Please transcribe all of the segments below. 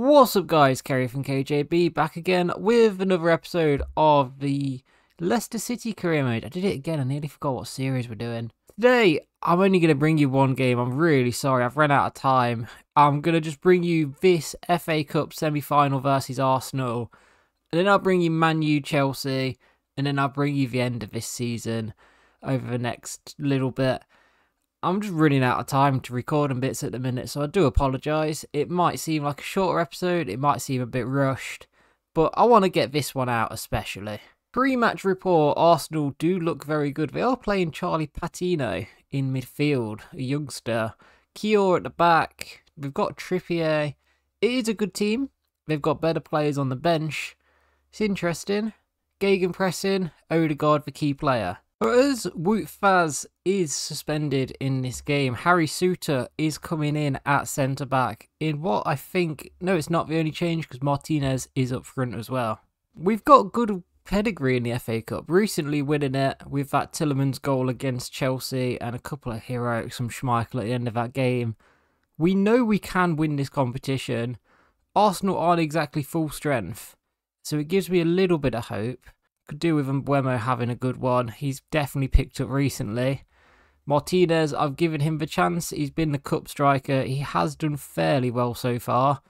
What's up guys, Kerry from KJB back again with another episode of the Leicester City career mode. I did it again, I nearly forgot what series we're doing. Today, I'm only going to bring you one game, I'm really sorry, I've run out of time. I'm going to just bring you this FA Cup semi-final versus Arsenal, and then I'll bring you Man U Chelsea, and then I'll bring you the end of this season over the next little bit. I'm just running out of time to record and bits at the minute, so I do apologise. It might seem like a shorter episode, it might seem a bit rushed, but I want to get this one out especially. Pre-match report, Arsenal do look very good. They are playing Charlie Patino in midfield, a youngster. Kiwior at the back, we've got Trippier. It is a good team, they've got better players on the bench. It's interesting. Gegenpressing, Odegaard the key player. For us, Wout Faes is suspended in this game. Harry Souttar is coming in at centre-back in what I think... No, it's not the only change because Martinez is up front as well. We've got good pedigree in the FA Cup. Recently winning it with that Tillemans goal against Chelsea and a couple of heroics from Schmeichel at the end of that game. We know we can win this competition. Arsenal aren't exactly full strength, so it gives me a little bit of hope. Could do with Mbeumo having a good one. He's definitely picked up recently. Martinez, I've given him the chance. He's been the cup striker. He has done fairly well so far.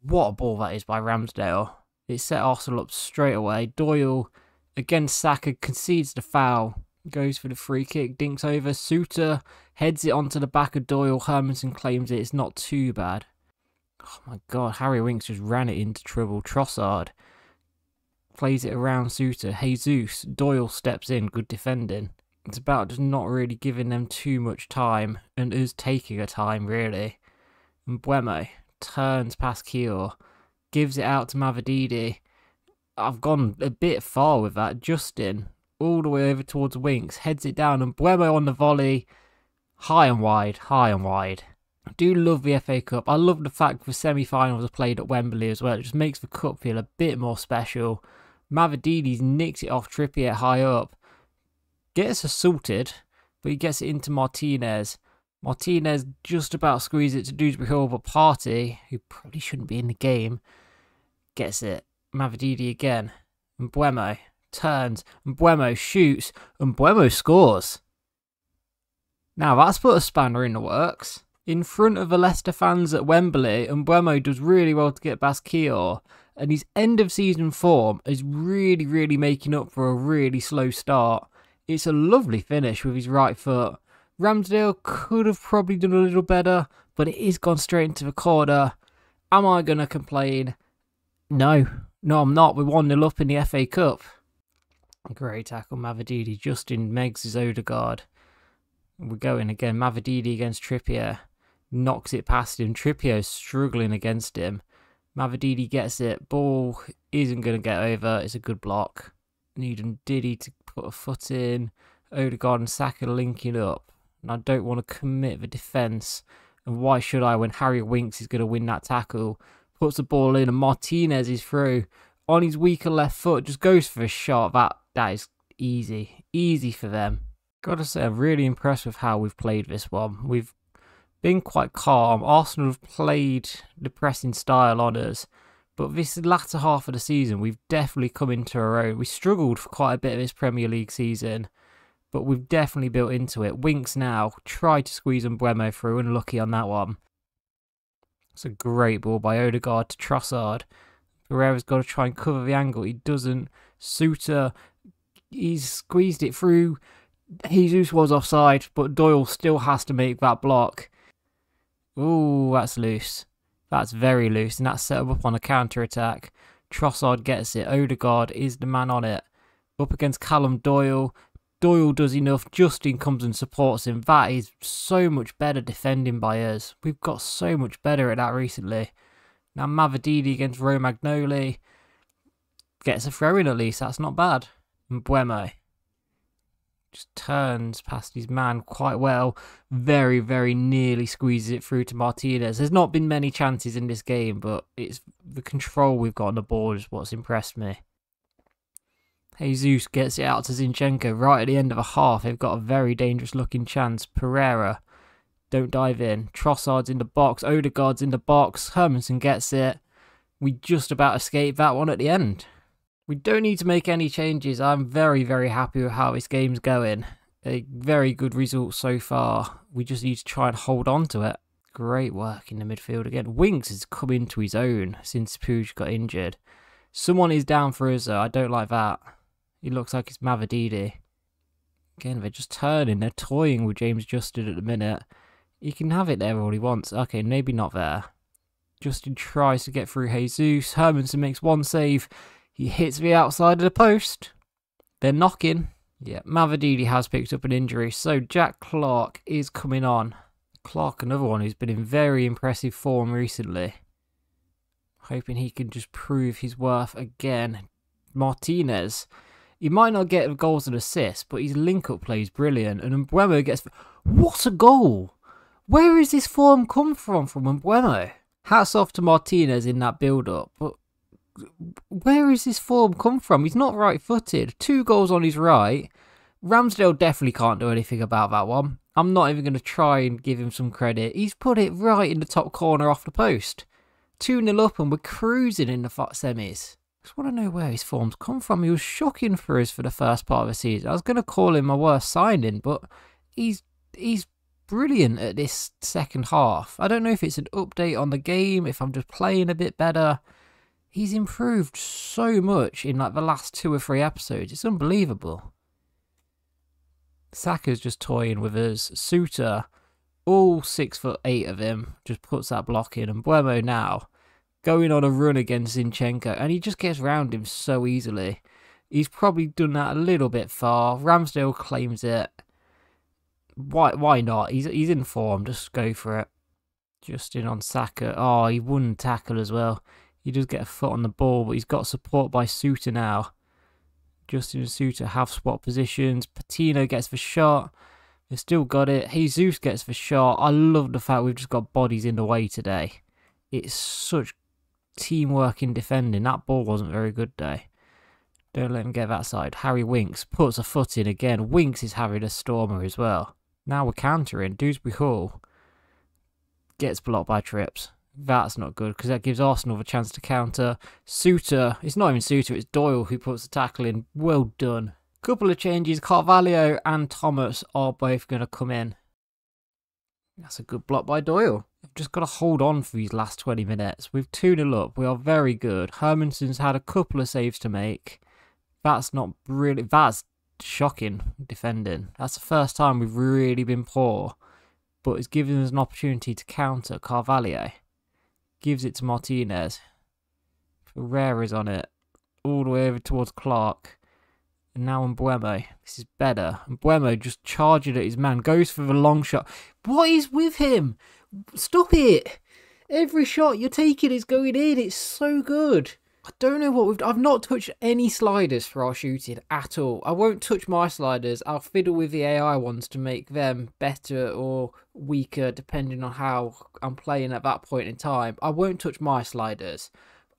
What a ball that is by Ramsdale. It set Arsenal up straight away. Doyle, against Saka, concedes the foul. Goes for the free kick. Dinks over. Souttar heads it onto the back of Doyle. Hermanson claims it. It's not too bad. Oh my God. Harry Winks just ran it into trouble. Trossard plays it around Souttar. Jesus, Doyle steps in, good defending. It's about just not really giving them too much time, and is taking a time really. Mbeumo turns past Keogh, gives it out to Mavididi. I've gone a bit far with that. Justin, all the way over towards Winks, heads it down, and Mbeumo on the volley, high and wide, high and wide. I do love the FA Cup. I love the fact the semi-finals are played at Wembley as well. It just makes the cup feel a bit more special. Mavididi's nicked it off Trippier high up. Gets assaulted, but he gets it into Martinez. Martinez just about squeezes it to Dewsbury Hall, but Partey, who probably shouldn't be in the game, gets it. Mavididi again. Mbeumo turns. Mbeumo shoots. Mbeumo scores. Now that's put a spanner in the works. In front of the Leicester fans at Wembley, Mbeumo does really well to get past Keogh, and his end-of-season form is really, really making up for a really slow start. It's a lovely finish with his right foot. Ramsdale could have probably done a little better, but it is gone straight into the corner. Am I going to complain? No, I'm not. We're 1-0 up in the FA Cup. Great tackle, Mavididi. Justin Meggs is Odegaard. We're going again. Mavididi against Trippier. Knocks it past him. Trippier is struggling against him. Mavididi gets it. Ball isn't going to get over. It's a good block. Need Ndidi to put a foot in. Odegaard and Saka linking up. And I don't want to commit the defence. And why should I when Harry Winks is going to win that tackle? Puts the ball in and Martinez is through. On his weaker left foot. Just goes for a shot. That is easy. Easy for them. Gotta say, I'm really impressed with how we've played this one. We've been quite calm. Arsenal have played the pressing style on us, but this latter half of the season, we've definitely come into our own. We struggled for quite a bit of this Premier League season, but we've definitely built into it. Winks now tried to squeeze Mbeumo through, and lucky on that one. It's a great ball by Odegaard to Trossard. Pereira's got to try and cover the angle. He doesn't. Souttar, he's squeezed it through. Jesus was offside, but Doyle still has to make that block. Ooh, that's loose. That's very loose, and that's set up on a counter-attack. Trossard gets it. Odegaard is the man on it. Up against Callum Doyle. Doyle does enough. Justin comes and supports him. That is so much better defending by us. We've got so much better at that recently. Now Mavididi against Romagnoli. Gets a throw-in at least. That's not bad. Mbeumo just turns past his man quite well. Very, very nearly squeezes it through to Martinez. There's not been many chances in this game, but it's the control we've got on the ball is what's impressed me. Jesus gets it out to Zinchenko right at the end of a half. They've got a very dangerous looking chance. Pereira, don't dive in. Trossard's in the box. Odegaard's in the box. Hermanson gets it. we just about escaped that one at the end. We don't need to make any changes. I'm very, very happy with how this game's going. A very good result so far. We just need to try and hold on to it. Great work in the midfield again. Winks has come into his own since Puig got injured. Someone is down for us though. I don't like that. It looks like it's Mavididi. Again, they're just turning. They're toying with James Justin at the minute. He can have it there all he wants. Okay, maybe not there. Justin tries to get through Jesus. Hermanson makes one save. He hits the outside of the post. They're knocking. Yeah, Mavididi has picked up an injury. So Jack Clarke is coming on. Clarke, another one who's been in very impressive form recently. Hoping he can just prove his worth again. Martinez. He might not get goals and assists, but his link-up play is brilliant. And Mbeumo gets... What a goal! Where is this form come from Mbeumo? Hats off to Martinez in that build-up, but... Where is this form come from? He's not right-footed. 2 goals on his right. Ramsdale definitely can't do anything about that one. I'm not even going to try and give him some credit. He's put it right in the top corner off the post. 2-0 up and we're cruising in the semis. I just want to know where his form's come from. He was shocking for us for the first part of the season. I was going to call him my worst signing, but he's brilliant at this second half. I don't know if it's an update on the game, if I'm just playing a bit better. He's improved so much in like the last 2 or 3 episodes. It's unbelievable. Saka's just toying with us. Souttar, all 6'8" of him, just puts that block in. And Mbeumo now going on a run against Zinchenko. And he just gets round him so easily. He's probably done that a little bit far. Ramsdale claims it. Why not? He's in form. Just go for it. Justin on Saka. Oh, he wouldn't tackle as well. He does get a foot on the ball, but he's got support by Souttar now. Justin and Souttar have swap positions. Patino gets the shot. They've still got it. Jesus gets the shot. I love the fact we've just got bodies in the way today. It's such teamwork in defending. That ball wasn't very good today. Don't let him get that side. Harry Winks puts a foot in again. Winks is having a stormer as well. Now we're countering. Dewsbury Hall gets blocked by Trips. That's not good because that gives Arsenal the chance to counter. Souttar, it's not even Souttar, it's Doyle who puts the tackle in. Well done. Couple of changes. Carvalho and Thomas are both going to come in. That's a good block by Doyle. I've just got to hold on for these last 20 minutes. We've 2-0 up. We are very good. Hermanson's had a couple of saves to make. That's not really... That's shocking defending. That's the first time we've really been poor. But it's given us an opportunity to counter Carvalho. Gives it to Martinez. Ferreira's on it. All the way over towards Clarke. And now Mbeumo. This is better. Mbeumo just charging at his man. Goes for the long shot. What is with him? Stop it. Every shot you're taking is going in. It's so good. I don't know what we've done. I've not touched any sliders for our shooting at all. I won't touch my sliders. I'll fiddle with the AI ones to make them better or weaker depending on how I'm playing at that point in time. I won't touch my sliders.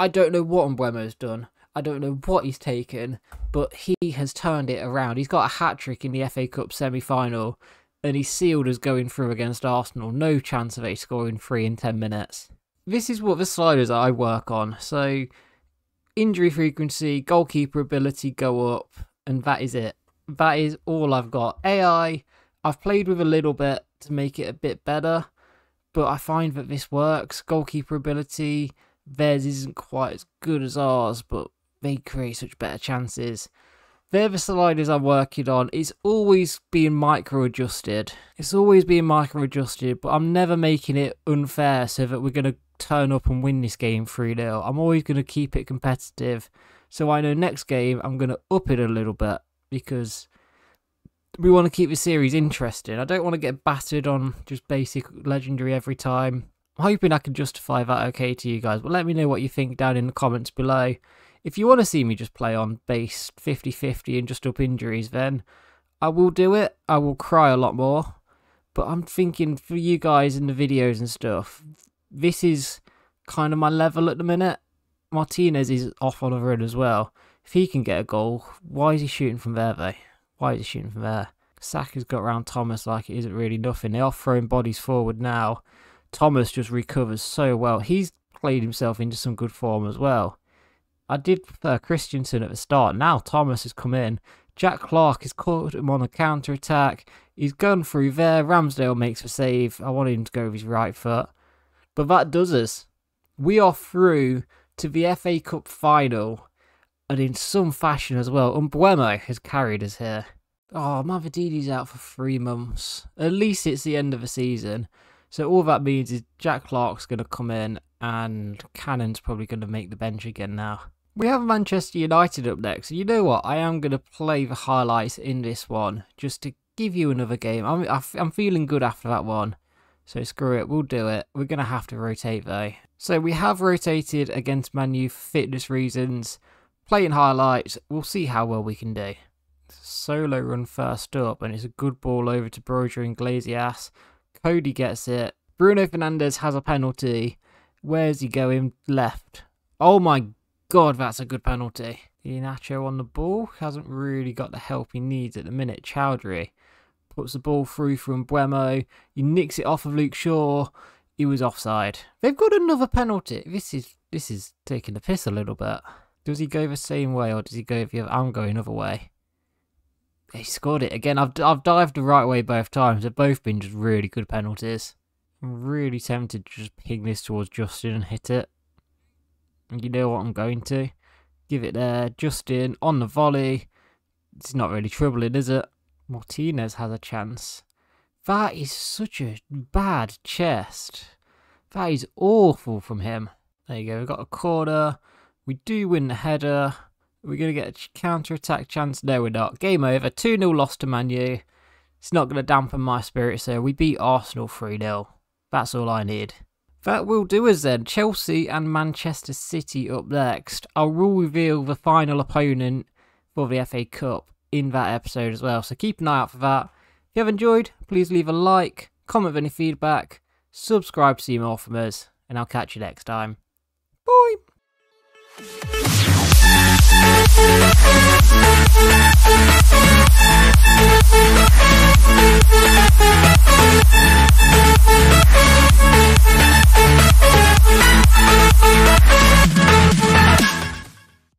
I don't know what Mbeumo's done. I don't know what he's taken, but he has turned it around. He's got a hat-trick in the FA Cup semi-final and he's sealed us going through against Arsenal. No chance of a scoring 3 in 10 minutes. This is what the sliders I work on. So... injury frequency, goalkeeper ability go up, and that is it. That is all I've got. AI, I've played with a little bit to make it a bit better, but I find that this works. Goalkeeper ability, theirs isn't quite as good as ours, but they create such better chances. They're the sliders I'm working on. It's always being micro-adjusted. It's always being micro-adjusted, but I'm never making it unfair so that we're going to turn up and win this game 3-0. I'm always going to keep it competitive, so I know next game I'm going to up it a little bit because we want to keep the series interesting. I don't want to get battered on just basic legendary every time. I'm hoping I can justify that okay to you guys, but let me know what you think down in the comments below. If you want to see me just play on base 50-50 and just up injuries, then I will do it. I will cry a lot more, but I'm thinking for you guys in the videos and stuff, this is kind of my level at the minute. Martinez is off on a run as well. If he can get a goal, why is he shooting from there though? Why is he shooting from there? Saka's got round Thomas like it isn't really nothing. They are throwing bodies forward now. Thomas just recovers so well. He's played himself into some good form as well. I did prefer Christensen at the start. Now Thomas has come in. Jack Clarke has caught him on a counter-attack. He's gone through there. Ramsdale makes the save. I wanted him to go with his right foot. But that does us. We are through to the FA Cup final. And in some fashion as well, Mbeumo has carried us here. Oh, Mavididi's out for 3 months. At least it's the end of the season. So all that means is Jack Clarke's going to come in and Cannon's probably going to make the bench again now. We have Manchester United up next. You know what? I am going to play the highlights in this one just to give you another game. I'm feeling good after that one. So screw it. We'll do it. We're going to have to rotate though. So we have rotated against Man U for fitness reasons. Playing highlights. We'll see how well we can do. Solo run first up, and it's a good ball over to Brozier and Glazias. Cody gets it. Bruno Fernandes has a penalty. Where's he going? Left. Oh my God, that's a good penalty. Iheanacho on the ball. Hasn't really got the help he needs at the minute. Chowdhury puts the ball through from Mbeumo. He nicks it off of Luke Shaw. He was offside. They've got another penalty. This is taking the piss a little bit. Does he go the same way or does he go the other? I'm going another way. He scored it again. I've dived the right way both times. They've both been just really good penalties. I'm really tempted to just ping this towards Justin and hit it. You know what I'm going to. Give it there. Justin on the volley. It's not really troubling, is it? Martinez has a chance. That is such a bad chest. That is awful from him. There you go. We've got a corner. We do win the header. We're going to get a counter-attack chance. No, we're not. Game over. 2-0 loss to Man U. It's not going to dampen my spirits there. We beat Arsenal 3-0. That's all I need. That will do us then. Chelsea and Manchester City up next. I will reveal the final opponent for the FA Cup in that episode as well. So keep an eye out for that. If you have enjoyed, please leave a like, comment with any feedback, subscribe to see more from us, and I'll catch you next time.